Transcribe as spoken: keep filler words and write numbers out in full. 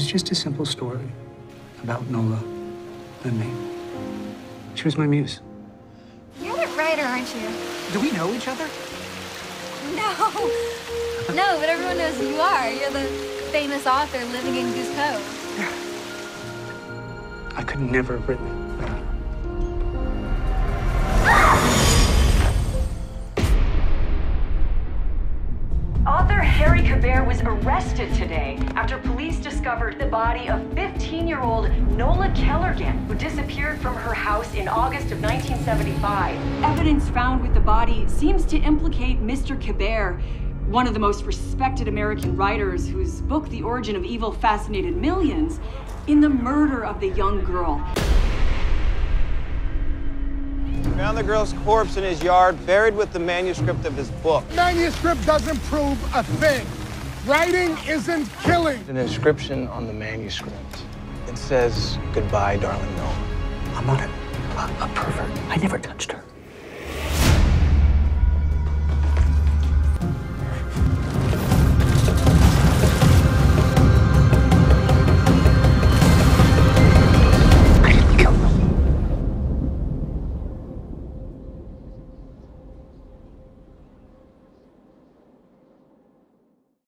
was just a simple story about Nola and me. She was my muse. You're the writer, aren't you? Do we know each other? No. No, but everyone knows who you are. You're the famous author living in Goose Cove. Yeah. I could never have written it without her. Author Harry Quebert was arrested today after police discovered the body of fifteen-year-old Nola Kellergan, who disappeared from her house in August of nineteen seventy-five. Evidence found with the body seems to implicate Mister Quebert, one of the most respected American writers whose book, The Origin of Evil, fascinated millions, in the murder of the young girl. Found the girl's corpse in his yard, buried with the manuscript of his book. Manuscript doesn't prove a thing. Writing isn't killing. An inscription on the manuscript. It says, "Goodbye, darling Nola." I'm not a, a, a pervert. I never touched her.